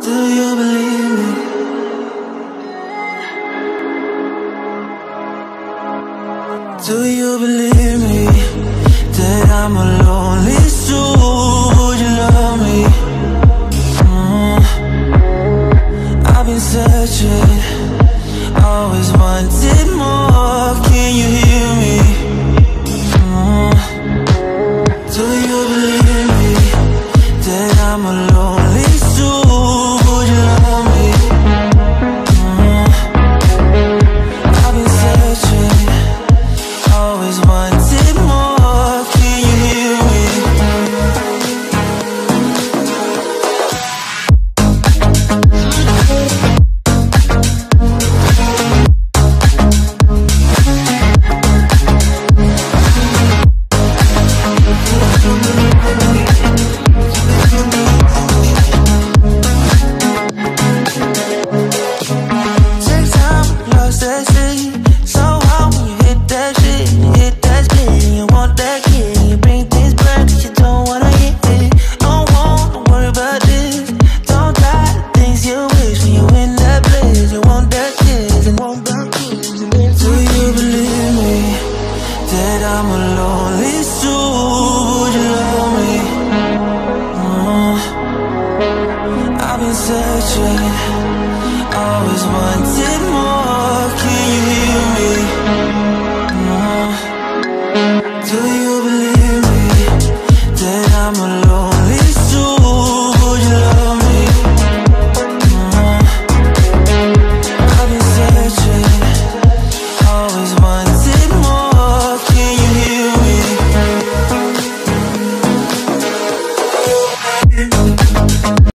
Do you believe me? Do you believe me that I'm a lonely soul? Would you love me? I've been searching, always wanted more. Can you hear me? Do you believe me that I'm a lonely soul? Always wanted.